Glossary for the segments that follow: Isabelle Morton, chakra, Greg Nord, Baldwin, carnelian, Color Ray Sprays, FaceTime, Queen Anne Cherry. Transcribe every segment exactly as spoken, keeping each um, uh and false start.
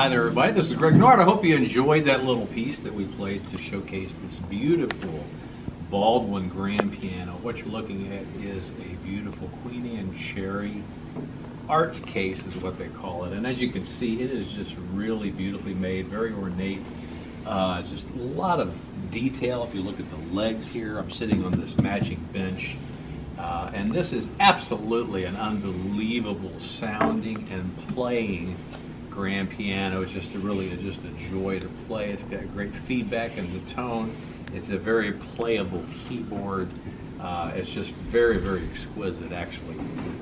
Hi there, everybody. This is Greg Nord. I hope you enjoyed that little piece that we played to showcase this beautiful Baldwin grand piano. What you're looking at is a beautiful Queen Anne Cherry art case is what they call it. And as you can see, it is just really beautifully made, very ornate. Uh, just a lot of detail. If you look at the legs here, I'm sitting on this matching bench. Uh, and this is absolutely an unbelievable sounding and playing grand piano. It's just a really just a joy to play. It's got great feedback in the tone. It's a very playable keyboard. Uh, it's just very, very exquisite, actually.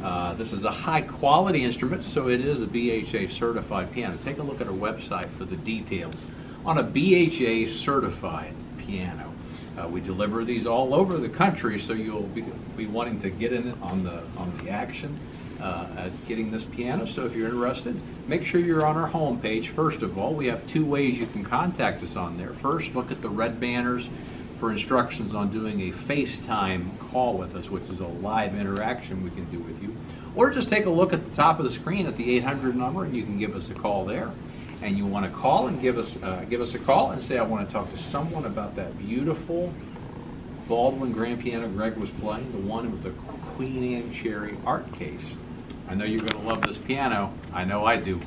Uh, this is a high-quality instrument, so it is a B H A-certified piano. Take a look at our website for the details on a B H A-certified piano. Uh, we deliver these all over the country, so you'll be, be wanting to get in on the, on the action uh, at getting this piano. So if you're interested, make sure you're on our homepage. First of all, we have two ways you can contact us on there. First, look at the red banners for instructions on doing a FaceTime call with us, which is a live interaction we can do with you. Or just take a look at the top of the screen at the eight hundred number, and you can give us a call there. And you want to call and give us uh, give us a call and say, I want to talk to someone about that beautiful Baldwin grand piano Greg was playing, the one with the Queen Anne Cherry art case. I know you're going to love this piano. I know I do.